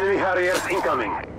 Enemy Harriers incoming.